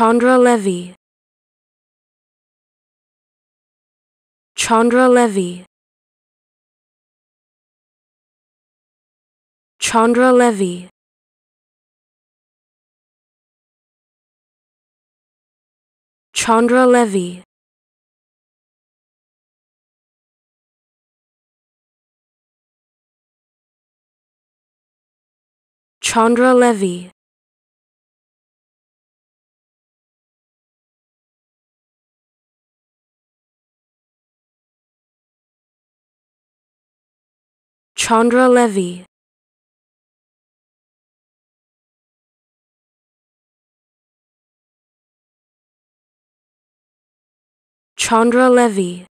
Chandra Levy, Chandra Levy, Chandra Levy. Chandra Levy, Chandra Levy, Chandra Levy. Chandra Levy.